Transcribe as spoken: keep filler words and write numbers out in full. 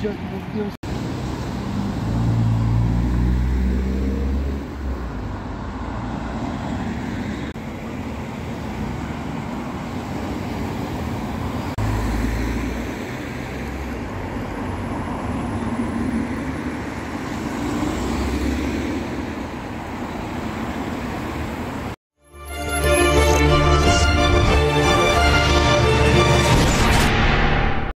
сейчас не успел